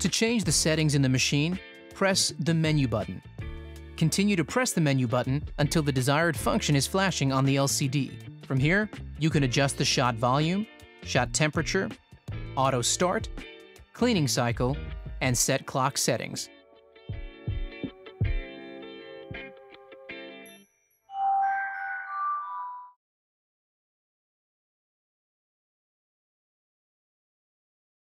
To change the settings in the machine, press the menu button. Continue to press the menu button until the desired function is flashing on the LCD. From here, you can adjust the shot volume, shot temperature, auto start, cleaning cycle, and set clock settings.